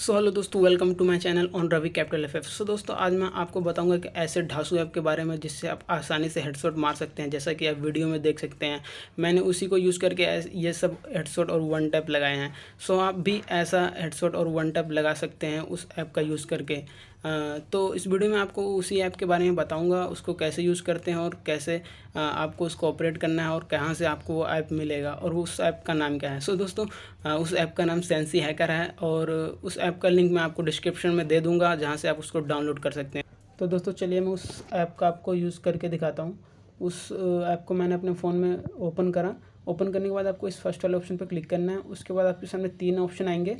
सो hello दोस्तों, welcome to my channel on Ravi capital F F. So दोस्तों, आज मैं आपको बताऊंगा कि ऐसे ढासू ऐप के बारे में जिससे आप आसानी से हेडशॉट मार सकते हैं। जैसा कि आप वीडियो में देख सकते हैं, मैंने उसी को यूज़ करके ये सब हेडशॉट और वन टैप लगाए हैं। सो आप भी ऐसा हेडशॉट और वन टैप लगा सकते हैं उस ऐप का यूज़ करके। तो इस वीडियो में आपको उसी ऐप के बारे में बताऊँगा, उसको कैसे यूज़ करते हैं और कैसे आपको उसको ऑपरेट करना है और कहाँ से आपको वो ऐप मिलेगा और उस ऐप का नाम क्या है। सो दोस्तों, उस ऐप का नाम सैंसी हैकर है और उस ऐप का लिंक मैं आपको डिस्क्रिप्शन में दे दूंगा, जहां से आप उसको डाउनलोड कर सकते हैं। तो दोस्तों चलिए मैं उस ऐप का आपको यूज़ करके दिखाता हूं। उस ऐप को मैंने अपने फ़ोन में ओपन करा। ओपन करने के बाद आपको इस फर्स्ट वाले ऑप्शन पर क्लिक करना है। उसके बाद आपके सामने तीन ऑप्शन आएंगे।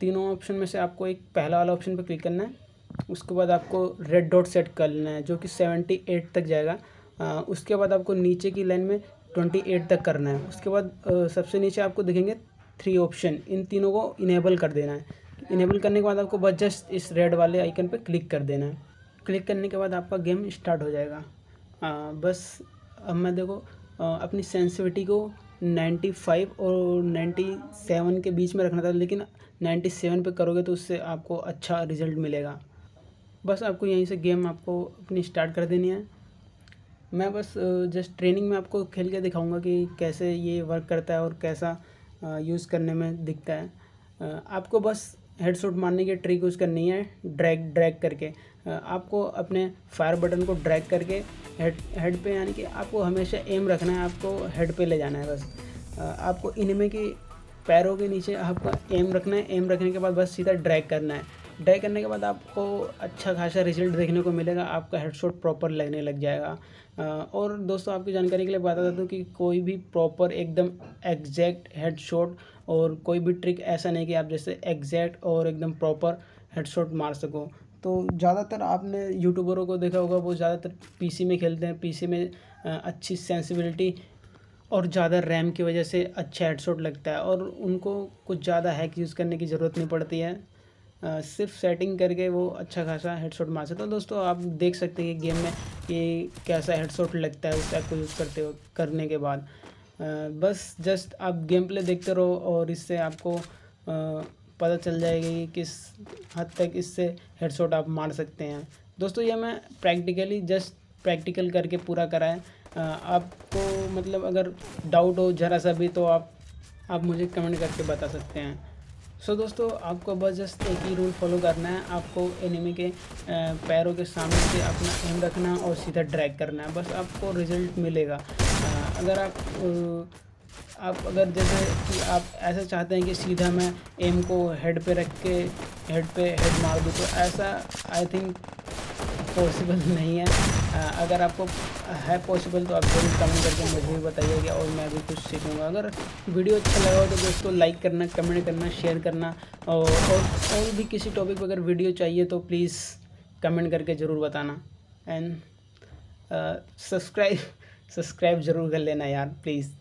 तीनों ऑप्शन में से आपको एक पहला वाला ऑप्शन पर क्लिक करना है। उसके बाद आपको रेड डॉट सेट कर लेना है, जो कि 78 तक जाएगा। उसके बाद आपको नीचे की लाइन में 28 तक करना है। उसके बाद सबसे नीचे आपको दिखेंगे 3 ऑप्शन, इन तीनों को इनेबल कर देना है। इनेबल करने के बाद आपको बस जस्ट इस रेड वाले आइकन पे क्लिक कर देना है। क्लिक करने के बाद आपका गेम स्टार्ट हो जाएगा। बस अब मैं देखो अपनी सेंसिटिविटी को 95 और 97 के बीच में रखना था, लेकिन 97 पे करोगे तो उससे आपको अच्छा रिजल्ट मिलेगा। बस आपको यहीं से गेम आपको अपनी स्टार्ट कर देनी है। मैं बस जस्ट ट्रेनिंग में आपको खेल के दिखाऊँगा कि कैसे ये वर्क करता है और कैसा यूज़ करने में दिखता है। आपको बस हेडशॉट मारने की ट्रिक यूज़ करनी है, ड्रैग करके। आपको अपने फायर बटन को ड्रैग करके हेड पे, यानी कि आपको हमेशा एम रखना है, आपको हेड पे ले जाना है। बस आपको इनमें की पैरों के नीचे आपका एम रखना है। एम रखने के बाद बस सीधा ड्रैग करना है। ड्रैग करने के बाद आपको अच्छा खासा रिजल्ट देखने को मिलेगा। आपका हेडशॉट प्रॉपर लगने लग जाएगा। और दोस्तों, आपकी जानकारी के लिए बता देता हूँ कि कोई भी प्रॉपर एकदम एग्जैक्ट हेडशॉट और कोई भी ट्रिक ऐसा नहीं कि आप जैसे एग्जैक्ट और एकदम प्रॉपर हेडशॉट मार सको। तो ज़्यादातर आपने यूट्यूबरों को देखा होगा, वो ज़्यादातर पीसी में खेलते हैं। पीसी में अच्छी सेंसिबिलिटी और ज़्यादा रैम की वजह से अच्छा हेडशॉट लगता है और उनको कुछ ज़्यादा हैक यूज़ करने की ज़रूरत नहीं पड़ती है। सिर्फ सेटिंग करके वो अच्छा खासा हेडशॉट मार सकते। तो दोस्तों, आप देख सकते हैं गेम में कि कैसा हेडशॉट लगता है उस ऐप को यूज़ करते हो करने के बाद। बस जस्ट आप गेम प्ले देखते रहो और इससे आपको पता चल जाएगा कि किस हद तक इससे हेडशॉट आप मार सकते हैं। दोस्तों, ये मैं प्रैक्टिकली जस्ट प्रैक्टिकल करके पूरा कराया। आपको मतलब अगर डाउट हो ज़रा सा भी तो आप मुझे कमेंट करके बता सकते हैं। सो दोस्तों, आपको बस जस्ट एक ही रूल फॉलो करना है। आपको एनिमी के पैरों के सामने से अपना एम रखना और सीधा ड्रैग करना है। बस आपको रिजल्ट मिलेगा। अगर जैसे कि आप ऐसा चाहते हैं कि सीधा मैं एम को हेड पे रख के हेड मार दूँ, तो ऐसा आई थिंक पॉसिबल नहीं है। अगर आपको है पॉसिबल तो आप जरूर कमेंट करके मुझे भी बताइएगा और मैं भी कुछ सीखूँगा। अगर वीडियो अच्छा लगा हो तो दोस्तों लाइक करना, कमेंट करना, शेयर करना और भी किसी टॉपिक पर अगर वीडियो चाहिए तो प्लीज़ कमेंट करके ज़रूर बताना। एंड सब्सक्राइब ज़रूर कर लेना यार, प्लीज़।